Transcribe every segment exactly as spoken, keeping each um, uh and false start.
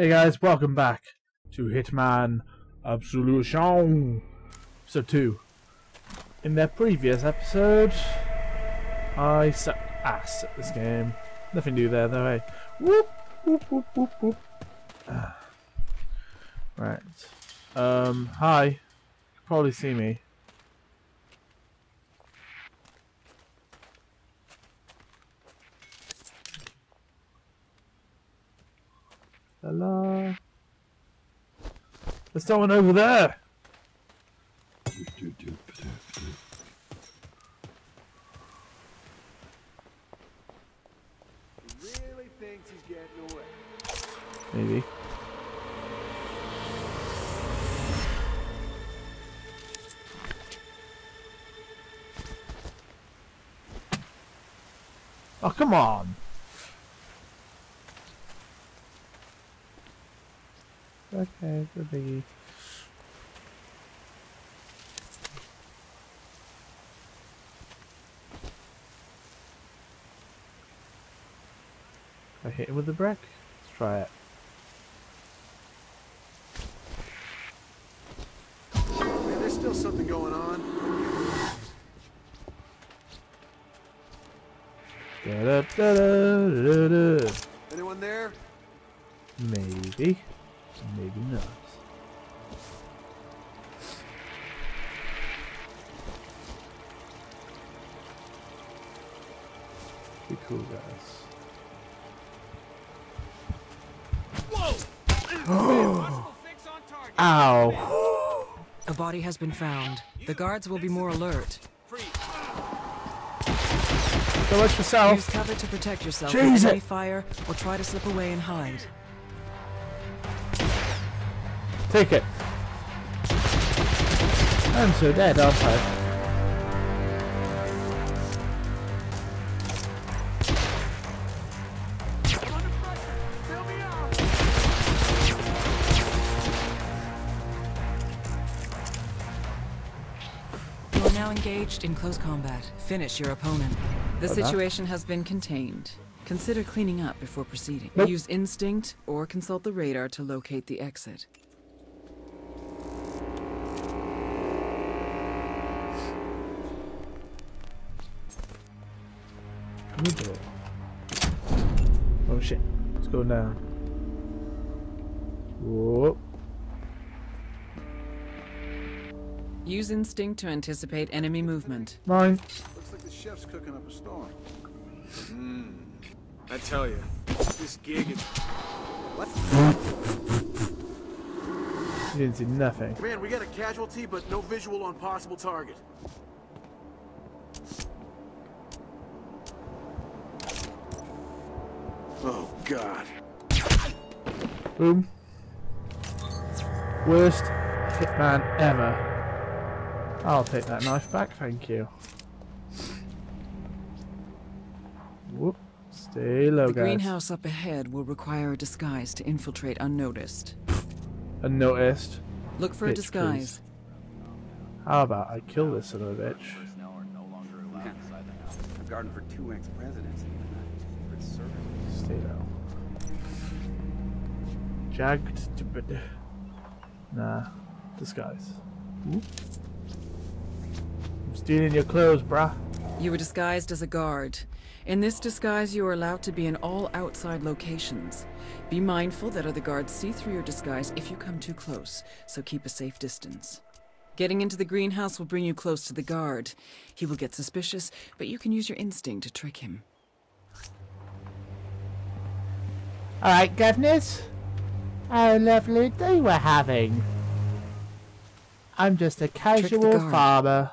Hey guys, welcome back to Hitman Absolution, episode two. In their previous episode, I sucked ass at this game. Nothing new there though, eh? Whoop, whoop, whoop, whoop, whoop. Ah. Right. Um, hi. You can probably see me. Hello. There's someone over there. He really thinks he's getting away. Maybe. Oh, come on. Okay, it's a biggie. I hit him with the brick. Let's try it. Man, there's still something going on. Da da da da da da. Anyone there? Maybe. Maybe not. Be cool, guys. Whoa! Oh. Ow! A body has been found. The guards will be more alert. So much for self. Use cover to protect yourself. Jesus! Fire or try to slip away and hide. Take it. I'm so dead, aren't I? You are now engaged in close combat. Finish your opponent. The situation has been contained. Consider cleaning up before proceeding. Nope. Use instinct or consult the radar to locate the exit. Oh shit, let's go down. Whoa. Use instinct to anticipate enemy movement. Mine. Looks like the chef's cooking up a storm. Mm. I tell you, this gig is. What? You didn't see nothing. Man, we got a casualty, but no visual on possible target. Oh god. Boom. Worst hitman ever. I'll take that knife back, thank you. Whoop. Stay low, guys. The greenhouse up ahead will require a disguise to infiltrate unnoticed. Unnoticed? Look for bitch, a disguise. Please. How about I kill this little bitch? Now are no longer allowed inside the house. I'm guarding for two ex-presidents. Stay down. Jagged stupid. Nah. Disguise. Ooh. I'm stealing your clothes, brah. You were disguised as a guard. In this disguise, you are allowed to be in all outside locations. Be mindful that other guards see through your disguise if you come too close, so keep a safe distance. Getting into the greenhouse will bring you close to the guard. He will get suspicious, but you can use your instinct to trick him. Alright, governors, how lovely day we're having. I'm just a casual farmer.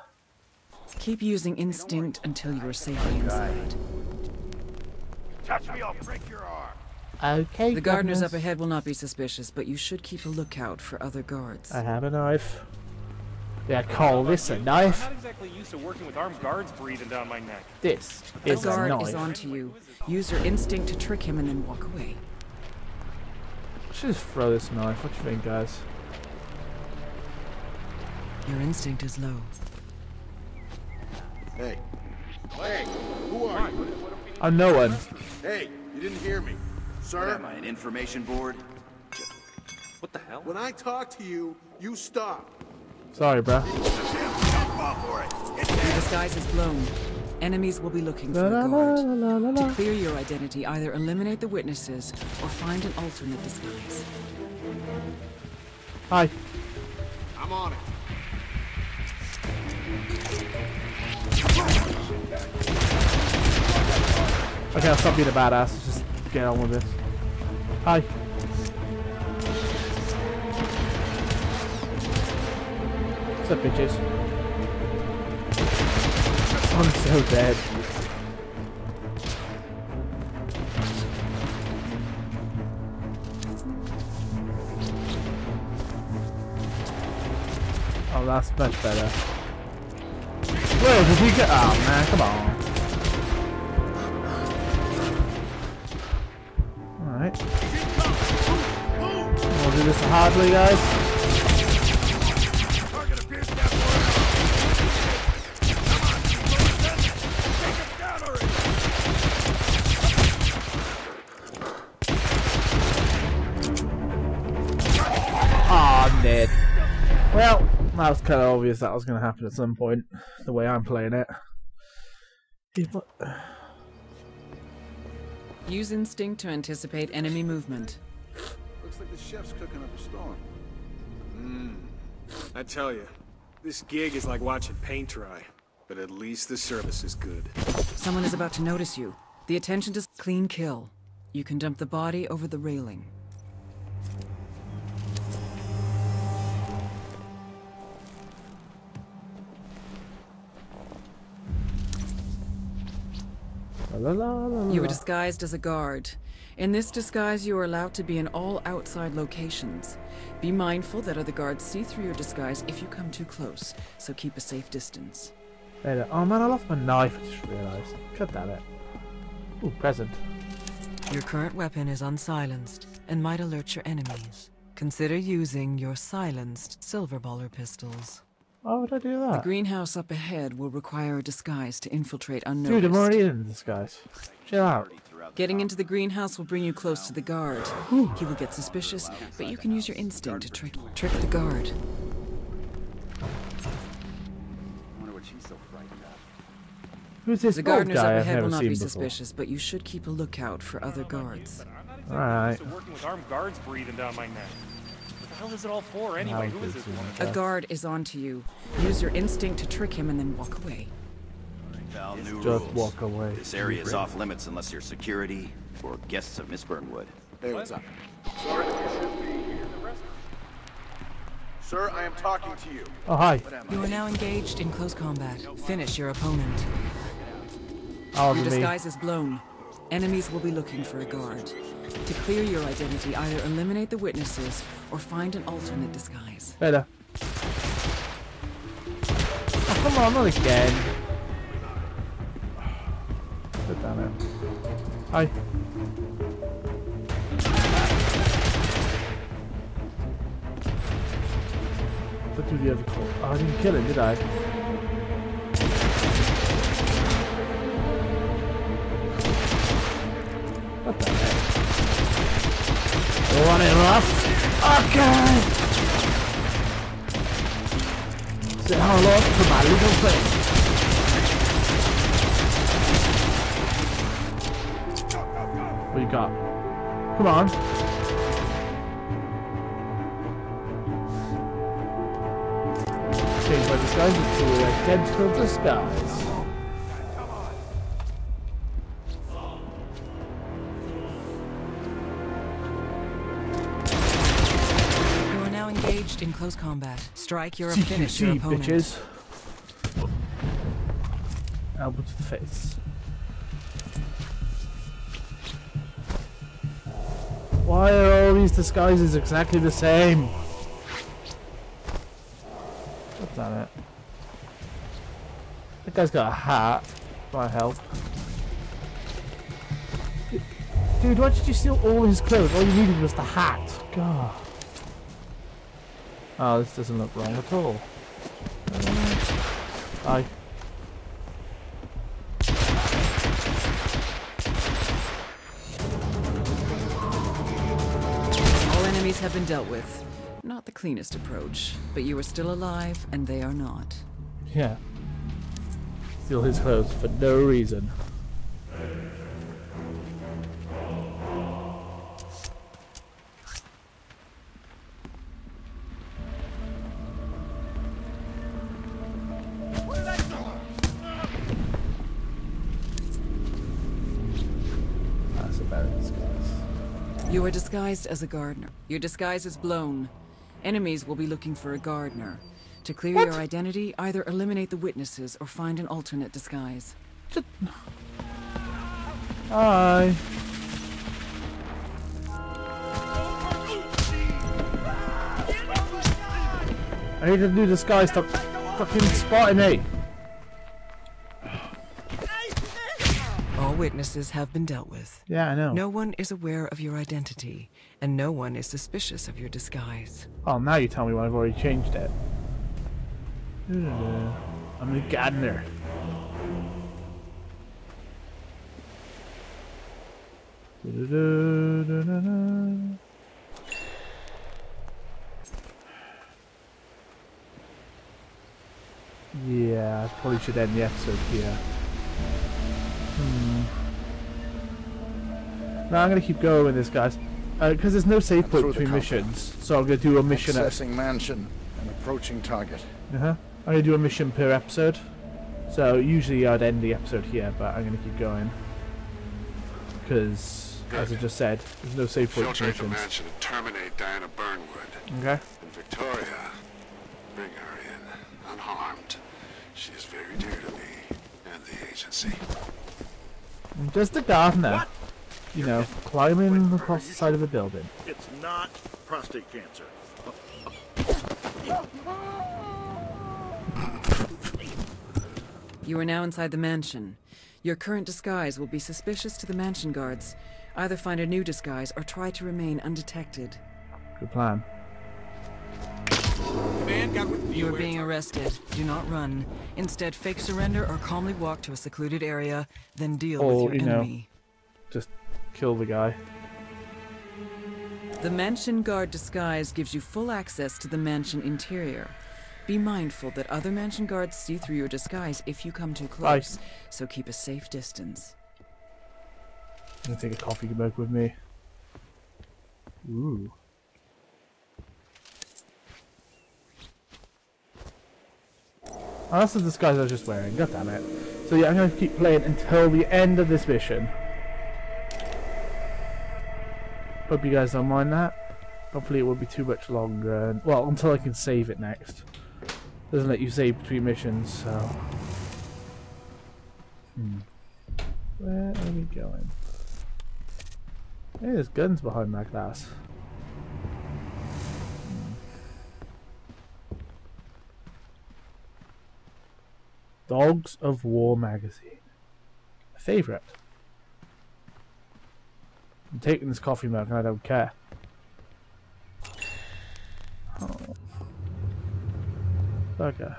Keep using instinct until you're safely inside. Touch me, I'll break your arm. Okay, the gardeners up ahead will not be suspicious, but you should keep a lookout for other guards. I have a knife. Yeah, call this a knife. I'm not exactly used to working with armed guards breathing down my neck. This is a knife. The guard is onto you. Use your instinct to trick him and then walk away. Just throw this knife. What do you think, guys? Your instinct is low. Hey, hey, who are you? I'm no one. Hey, you didn't hear me, sir. Am I an information board? What the hell? When I talk to you, you stop. Sorry, bruh. The disguise is blown. Enemies will be looking for the guard. To clear your identity, either eliminate the witnesses or find an alternate disguise. Hi. I'm on it. Okay, I'll stop being a badass. Just get on with this. Hi. What's up, bitches? I'm so dead. Oh, that's much better. Where did you get? Oh man, come on. Alright. We'll do this hardly, guys. Ah, oh, I'm dead. Well, that was kind of obvious that was going to happen at some point, the way I'm playing it. Use instinct to anticipate enemy movement. Looks like the chef's cooking up a storm. Mm. I tell you, this gig is like watching paint dry, but at least the service is good. Someone is about to notice you. The attention to clean kill. You can dump the body over the railing. La, la, la, la. You were disguised as a guard. In this disguise, you are allowed to be in all outside locations. Be mindful that other guards see through your disguise if you come too close, so keep a safe distance. Later. Oh man, I lost my knife, I just realized. God damn it. Ooh, present. Your current weapon is unsilenced and might alert your enemies. Consider using your silenced Silverballer pistols. Why would I do that? The greenhouse up ahead will require a disguise to infiltrate unnoticed. Dude, I'm already in the disguise. Chill out. Getting into the greenhouse will bring you close to the guard. Whew. He will get suspicious, but you can use your instinct to trick trick the guard. I wonder what she's so frightened of. Who's this? The gardeners up ahead will not be suspicious, but you should keep a lookout for other guards. All right. Working with armed guards breathing down my neck. What is it all for anyway? Who is this one? A guard is on to you. Use your instinct to trick him and then walk away. Val, new rules. Just walk away. This area is off limits unless you're security or guests of Miss Burnwood. Hey, what's up? Sir, you should be here. Sir, I am talking to you. Oh, hi. You are now engaged in close combat. Finish your opponent. Oh, your disguise is blown. Enemies will be looking for a guard. To clear your identity, either eliminate the witnesses or find an alternate disguise. Better. Oh, come on, not again. Put that in. Hi. What do the other call? Oh, I didn't kill him, did I? Want it rough? Okay! Say hello to my little face. What you got? Come on. Change my disguise into an identical disguise. In close combat, strike your finish your opponent. Bitches. Elbow to the face. Why are all these disguises exactly the same? God damn it. That guy's got a hat. Might help. Dude, why did you steal all his clothes? All you needed was the hat. God. Oh, this doesn't look wrong at all. Hi. All enemies have been dealt with. not the cleanest approach, but you are still alive and they are not. Yeah. Steal his clothes for no reason. You are disguised as a gardener. Your disguise is blown. Enemies will be looking for a gardener. To clear what? your identity, either eliminate the witnesses or find an alternate disguise. Hi. I need a new disguise. Stop fucking spotting me. Witnesses have been dealt with. Yeah, I know. No one is aware of your identity, and no one is suspicious of your disguise. Oh, now you tell me why I've already changed it. I'm the gardener. Yeah, I probably should end the episode here. Hmm. No, I'm gonna keep going with this, guys, because uh, there's no save point between missions. So I'm gonna do a mission. Accessing mansion and approaching target. Uh huh. I'm gonna do a mission per episode. So usually I'd end the episode here, but I'm gonna keep going because, as I just said, there's no save point between missions. Filtrate the mansion and terminate Diana Burnwood. Okay. And Victoria, bring her in unharmed. She is very dear to me. The agency. I'm just a gardener, what? you You're know, in. climbing Wait, across the side of a building. It's not prostate cancer. You are now inside the mansion. Your current disguise will be suspicious to the mansion guards. Either find a new disguise or try to remain undetected. Good plan. You are being arrested. Do not run. Instead, fake surrender or calmly walk to a secluded area, then deal or, with your you enemy. Know, just kill the guy. The mansion guard disguise gives you full access to the mansion interior. Be mindful that other mansion guards see through your disguise if you come too close, Bye. so keep a safe distance. I'm gonna take a coffee mug with me. Ooh. Oh, that's the disguise I was just wearing, god damn it. So yeah, I'm going to keep playing until the end of this mission. Hope you guys don't mind that. Hopefully it won't be too much longer. And, well, until I can save it next. Doesn't let you save between missions, so... Hmm. Where are we going? Hey, there's guns behind that glass. Dogs of War magazine. A favourite. I'm taking this coffee mug and I don't care. Oh. Bugger.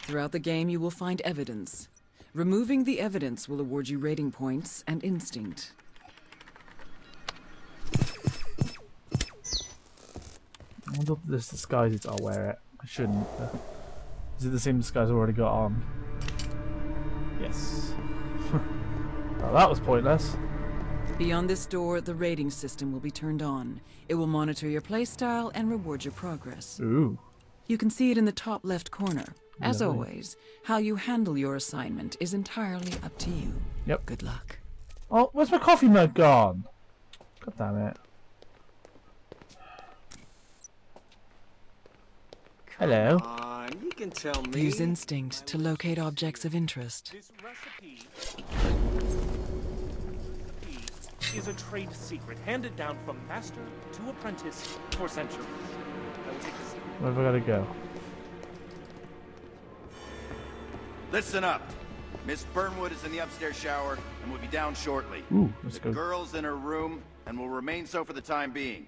Throughout the game you will find evidence. Removing the evidence will award you rating points and instinct. I wonder if this disguise is I'll wear it. I shouldn't. Uh, Is it the same disguise I already got on? Yes. Well, that was pointless. Beyond this door, the rating system will be turned on. It will monitor your playstyle and reward your progress. Ooh. You can see it in the top left corner. As Lovely. always, how you handle your assignment is entirely up to you. Yep. Good luck. Oh, where's my coffee mug gone? God damn it. Come Hello. On. You can tell me. Use instinct to locate objects of interest. This recipe is a trade secret handed down from master to apprentice for centuries. Where have I got to go? Listen up. Miss Burnwood is in the upstairs shower and will be down shortly. Ooh, let's go. The girl's in her room and will remain so for the time being.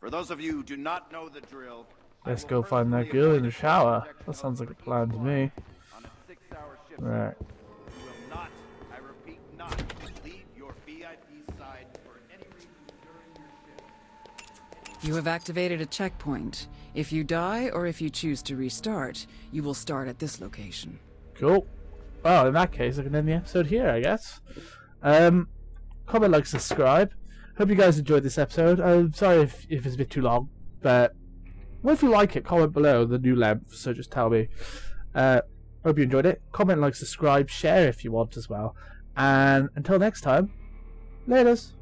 For those of you who do not know the drill, let's go find that girl in the shower. That sounds like a plan to me. Right. You have activated a checkpoint. If you die or if you choose to restart, you will start at this location. Cool. Well, in that case, I can end the episode here, I guess. Um, comment, like, subscribe. Hope you guys enjoyed this episode. I'm sorry if, if it's a bit too long, but well, if you like it, comment below the new length, so just tell me. Uh, hope you enjoyed it. Comment, like, subscribe, share if you want as well. And until next time, laters.